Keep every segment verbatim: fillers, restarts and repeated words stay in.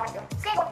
ますよ。正解。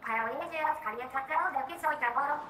Para o índio, as carinhas até o daqui são de agora.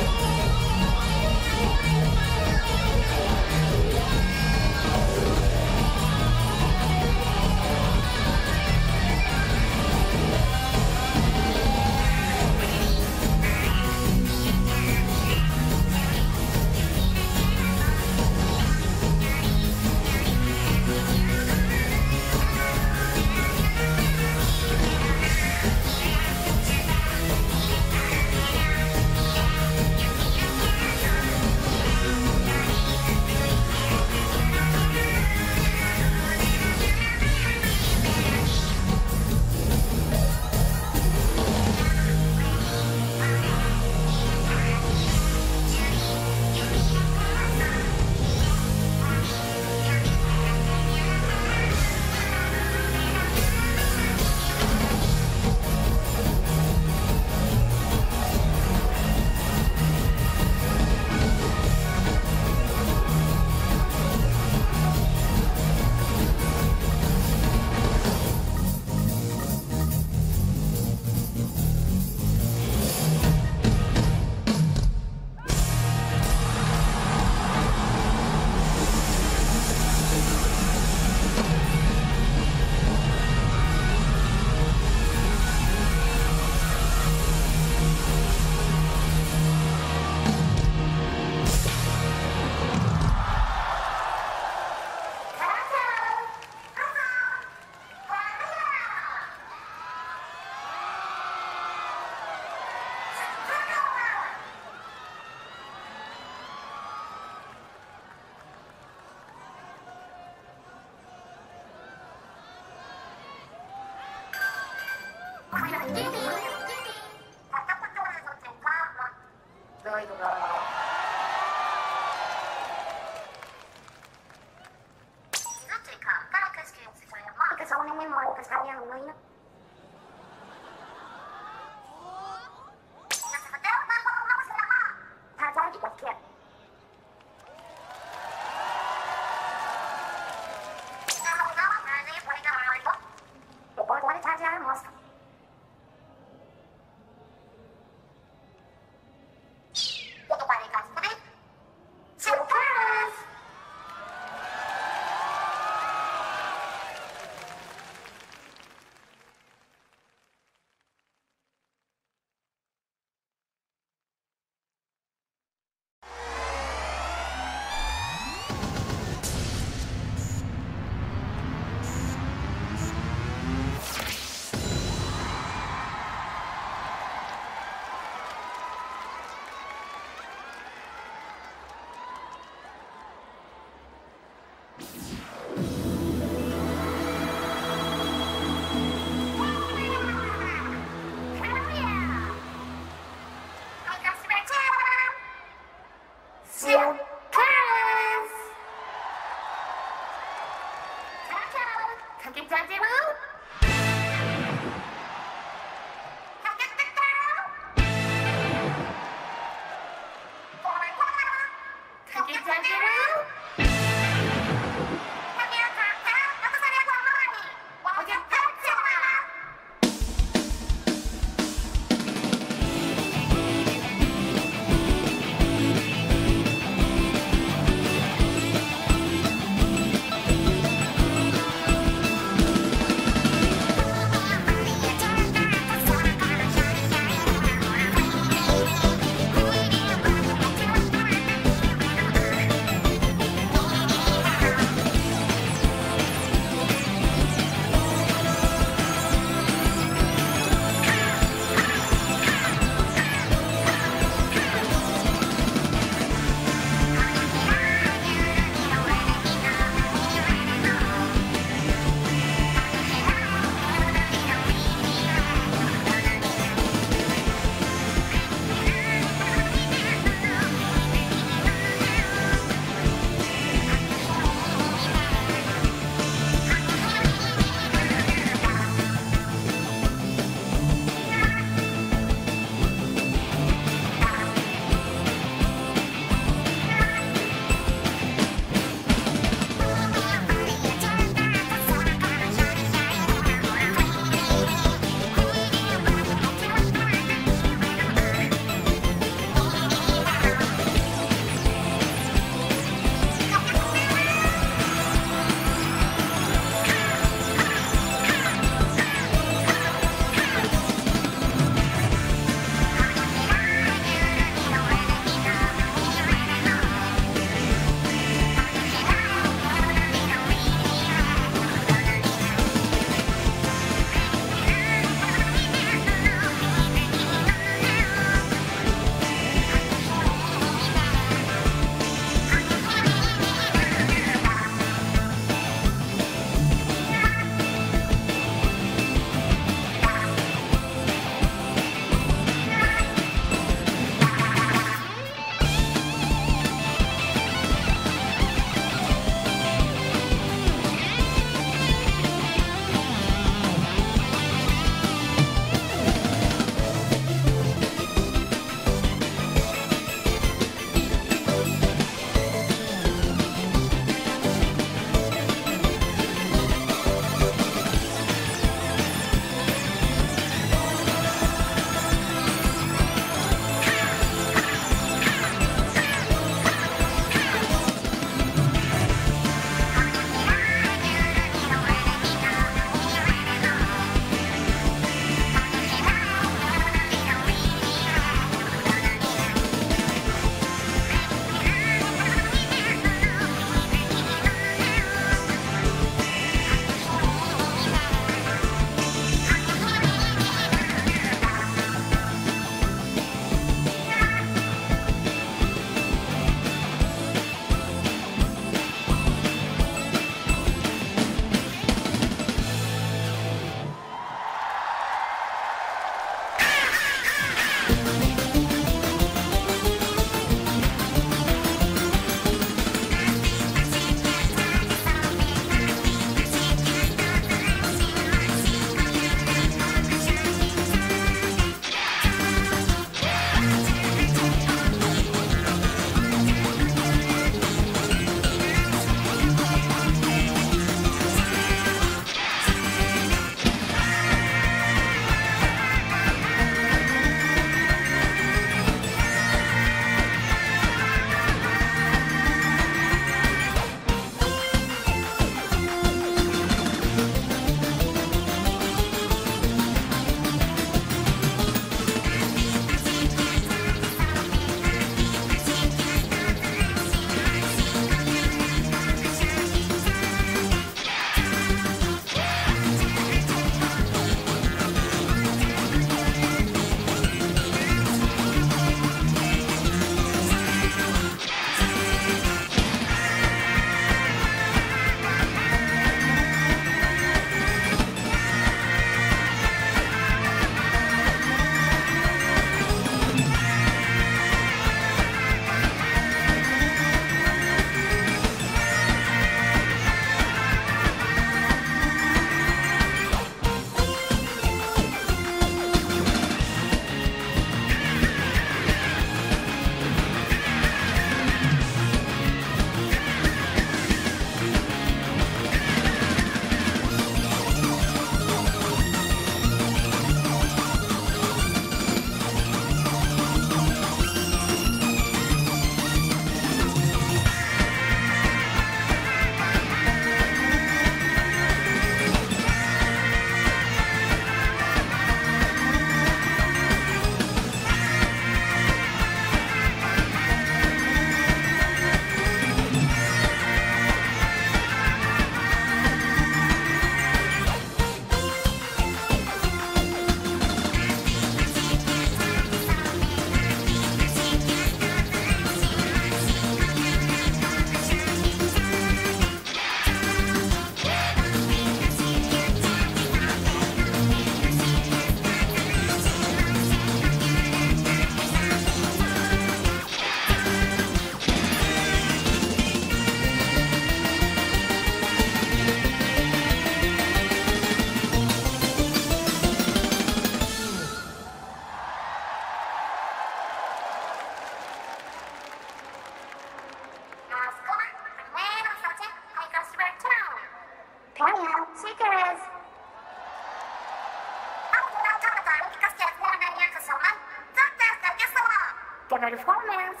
optimal performance.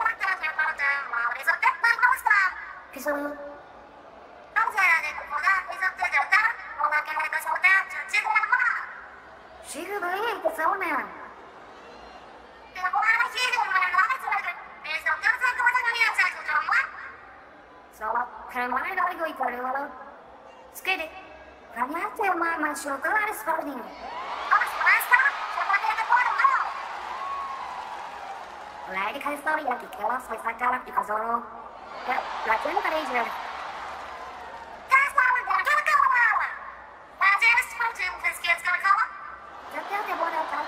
Resulted by Radical story yang dikelas masyarakat di Kazoro. Latihan terakhir. Kasar dan gagal melawan. Bajak sepanjang bisnis kalau. Jatuh di bawah apa?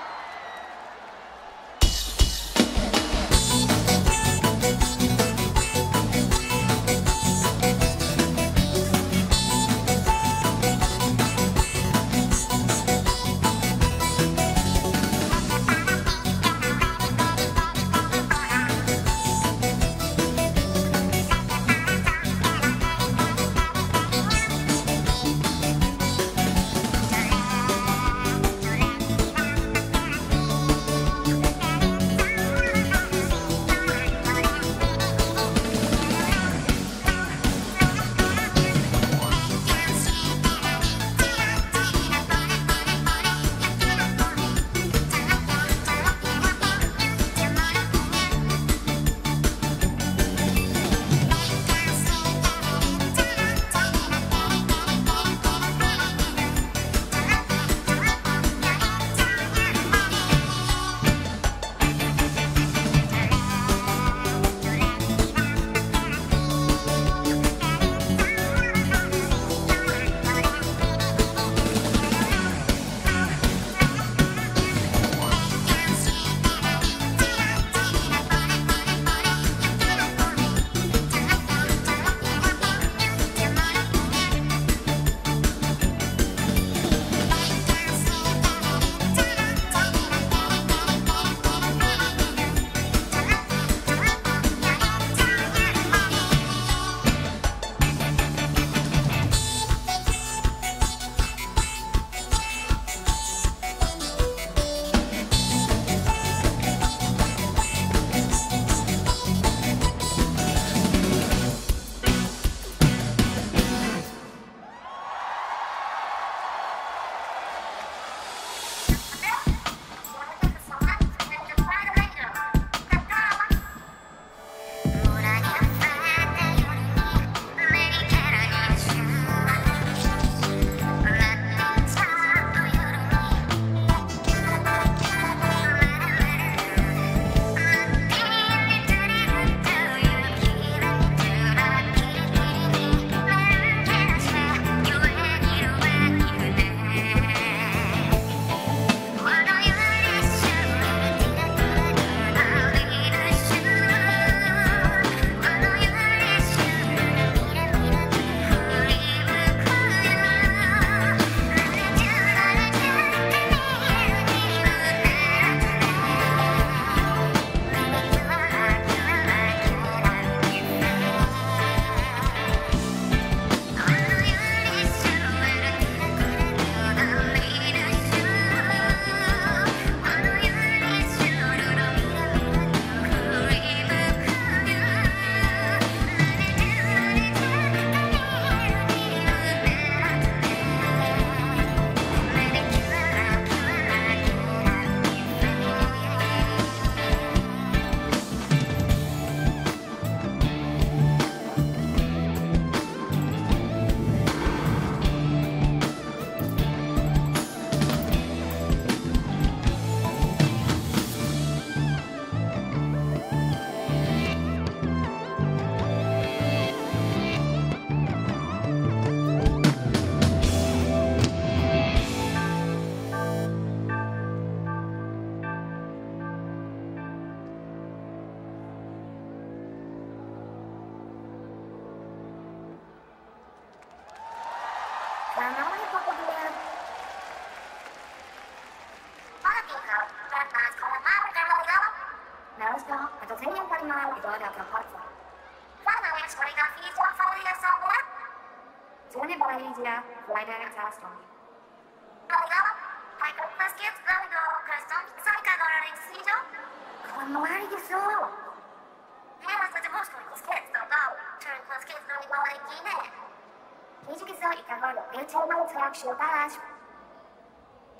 functional balance.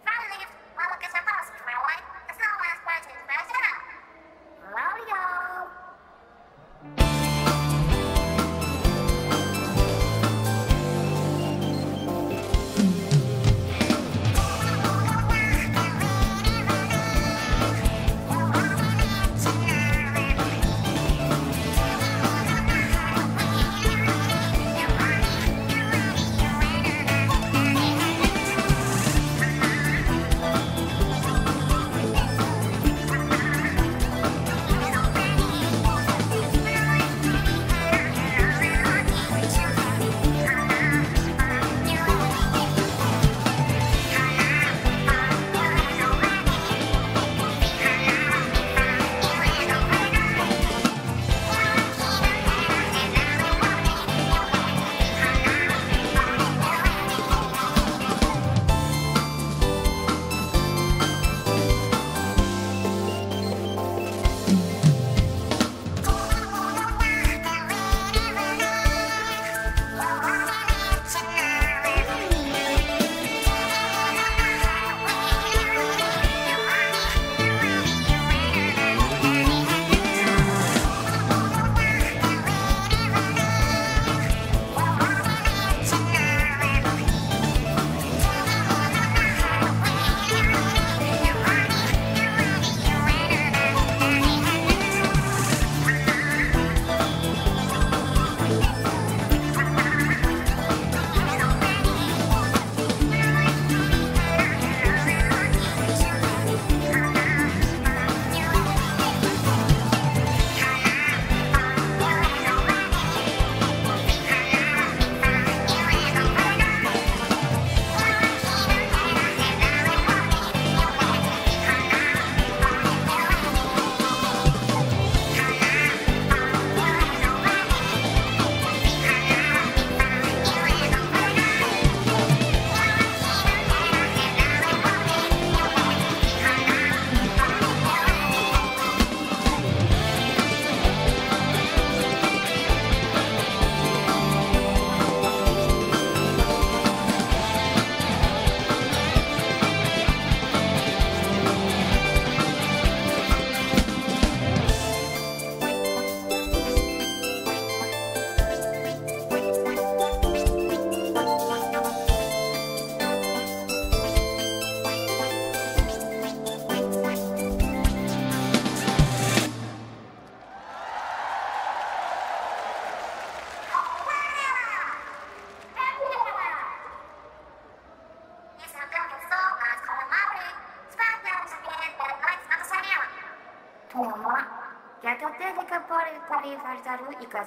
Finally, I will get some balance for my life. That's how I was planning to pass it out. Hello, y'all.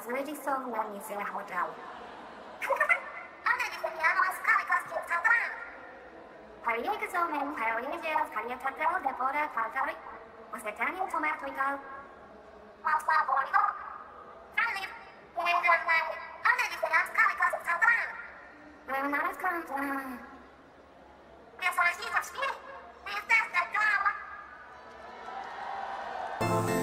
Really so long is in a hotel. Under the piano's calicos to Tatan. Pariazo and Pariazo, Pariatatel, the border Tantari, was the Daniel Tomato. Most of all, finally, under the piano's calicos of Tatan. We will not come to him. Yes, I see what's here. Is that the girl? Yeah.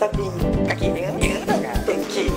先にガキン言うのが天気。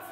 It's